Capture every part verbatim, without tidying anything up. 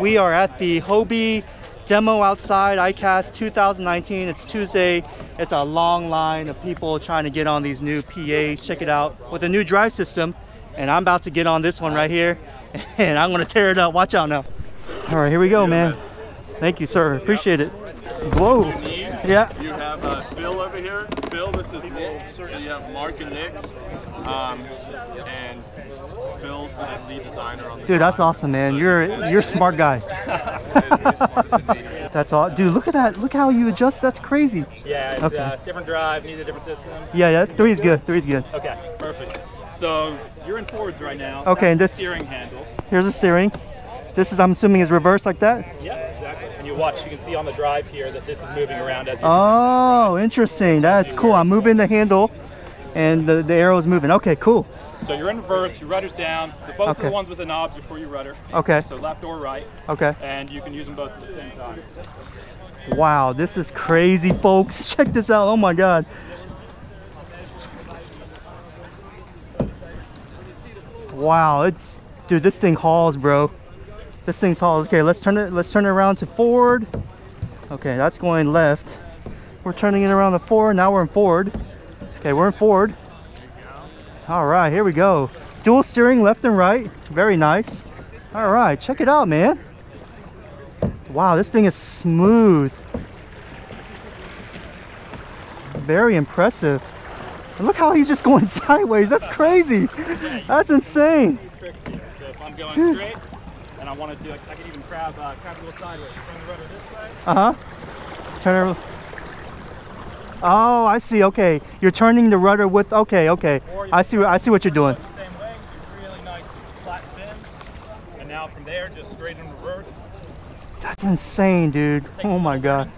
We are at the Hobie demo outside ICAST two thousand nineteen. It's Tuesday. It's a long line of people trying to get on these new P As. Check it out with a new drive system. And I'm about to get on this one right here, and I'm gonna tear it up. Watch out now. All right, here we go, man. Thank you, sir. Appreciate it. Whoa. Yeah. You have uh, Phil over here. Phil, this is Nick. So you have Mark and Nick. Um, and Phil's the lead designer on the Dude, that's awesome, man. You're you're a smart guy. That's all. Dude, look at that. Look how you adjust. That's crazy. Yeah, it's a uh, different drive, needs a different system. Yeah, yeah. Three's good. Three's good. Okay, perfect. So you're in forwards right now. Okay, and this steering handle. Here's the steering. This is, I'm assuming, is reverse like that? Yeah, exactly. And you watch, you can see on the drive here that this is moving around as you Oh, move. Interesting. That's cool. I'm moving the handle and the, the arrow is moving. Okay, cool. So you're in reverse, your rudder's down. The both okay. are the ones with the knobs before your rudder. Okay. So left or right. Okay. And you can use them both at the same time. Wow, this is crazy, folks. Check this out. Oh my God. Wow, it's, dude, this thing hauls, bro. This thing's hauls. Okay, let's turn it, let's turn it around to forward. Okay, that's going left. We're turning it around to forward. Now we're in forward. Okay, we're in forward. All right, here we go. Dual steering left and right. Very nice. All right, check it out, man. Wow, this thing is smooth. Very impressive. And look how he's just going sideways. That's crazy. That's insane. So if I'm going Dude. straight and I want to do, I can even crab, uh, crab a little sideways. Turn the rudder this way. Uh huh. Turn it. Oh, I see. Okay, you're turning the rudder with. Okay, okay. I see. I see what you're doing. The same way. Really nice flat spins. And now from there, just straight in reverse. That's insane, dude. Oh my God.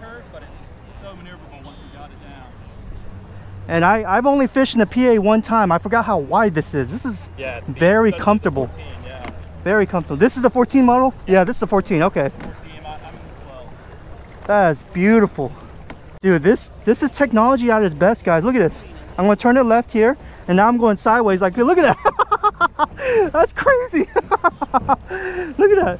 And I, I've only fished in the P A one time. I forgot how wide this is. This is yeah, very comfortable. fourteen, yeah. Very comfortable. This is the fourteen model? Yeah, yeah, this is the fourteen. Okay. That's beautiful. Dude, this, this is technology at its best, guys. Look at this. I'm going to turn it left here. And now I'm going sideways. Like, look at that. That's crazy. Look at that.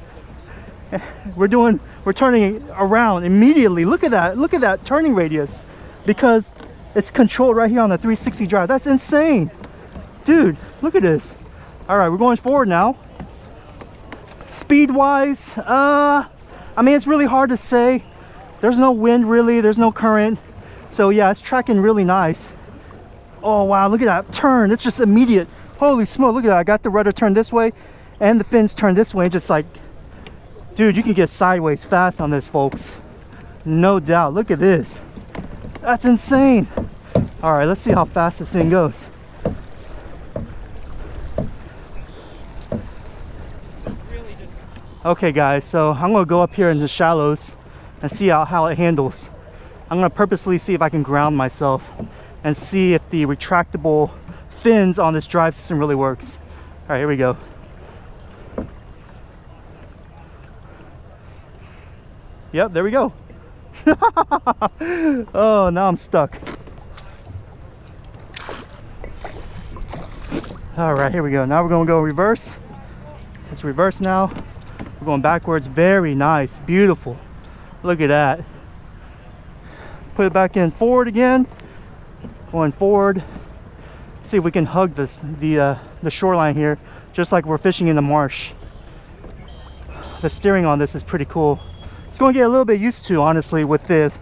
We're doing, we're turning around immediately. Look at that. Look at that turning radius. Because it's controlled right here on the three sixty drive. That's insane. Dude, look at this. All right, we're going forward now. Speed-wise, uh, I mean, it's really hard to say. There's no wind, really. There's no current. So, yeah, it's tracking really nice. Oh, wow, look at that turn. It's just immediate. Holy smoke, look at that. I got the rudder turned this way, and the fins turned this way. Just like, dude, you can get sideways fast on this, folks. No doubt. Look at this. That's insane. All right, let's see how fast this thing goes. Okay, guys, so I'm gonna go up here in the shallows and see how, how it handles. I'm gonna purposely see if I can ground myself and see if the retractable fins on this drive system really works. All right, here we go. Yep, there we go. Oh, now I'm stuck. All right, here we go. Now we're gonna go reverse. It's reverse now. We're going backwards. Very nice, beautiful. Look at that. Put it back in forward again. Going forward. See if we can hug this the uh, the shoreline here, just like we're fishing in the marsh. The steering on this is pretty cool. It's going to get a little bit used to, honestly, with this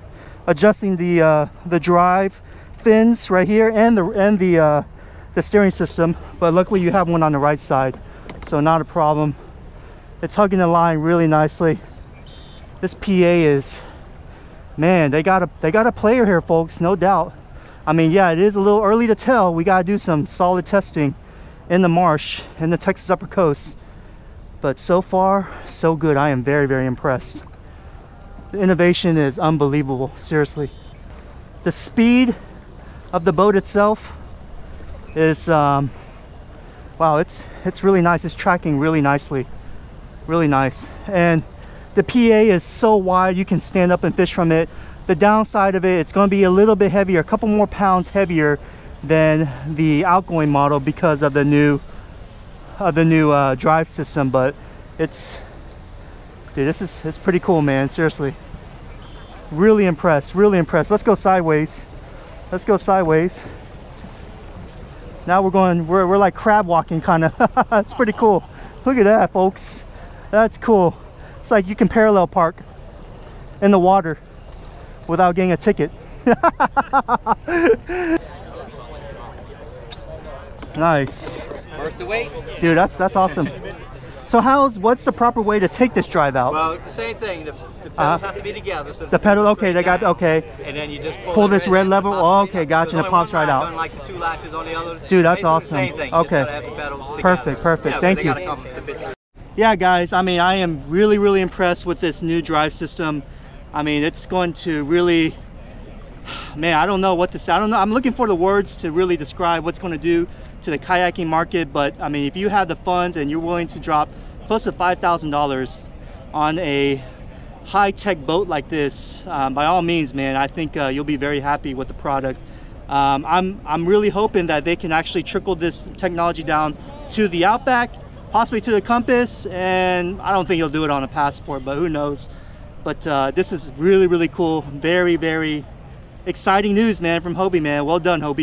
adjusting the uh, the drive fins right here and the and the uh, the steering system. But luckily, you have one on the right side, so not a problem. It's hugging the line really nicely. This P A is, man, they got a they got a player here, folks, no doubt. I mean, yeah, it is a little early to tell. We got to do some solid testing in the marsh in the Texas Upper Coast, but so far so good. I am very very impressed. The innovation is unbelievable, seriously. The speed of the boat itself is, um, wow, it's it's really nice. It's tracking really nicely, really nice. And the P A is so wide, you can stand up and fish from it. The downside of it, it's gonna be a little bit heavier, a couple more pounds heavier than the outgoing model because of the new, of the new uh, drive system, but it's, Dude, this is it's pretty cool, man. Seriously. Really impressed, really impressed. Let's go sideways. Let's go sideways. Now we're going, we're, we're like crab walking kind of. It's pretty cool. Look at that, folks. That's cool. It's like you can parallel park in the water without getting a ticket. Nice. Worth the wait. Dude, that's that's awesome. So how's, what's the proper way to take this drive out? Well, the same thing. The, the pedals uh, have to be together. So the, the pedal, okay, they got, okay. And then you just pull, pull this red lever. Oh, okay, gotcha, and it pops right out. Unlike the two latches on the other. Dude, that's awesome. Same thing. Okay. Have the pedals perfect, perfect. Yeah, thank you. Yeah, guys, I mean, I am really, really impressed with this new drive system. I mean, it's going to really, man, I don't know what to say. I don't know. I'm looking for the words to really describe what's going to do to the kayaking market. But I mean, if you have the funds and you're willing to drop close to five thousand dollars on a high-tech boat like this, um, by all means, man, I think uh, you'll be very happy with the product. Um, I'm, I'm really hoping that they can actually trickle this technology down to the Outback, possibly to the Compass, and I don't think you'll do it on a Passport, but who knows. But uh, this is really, really cool. Very, very exciting news, man, from Hobie, man. Well done, Hobie.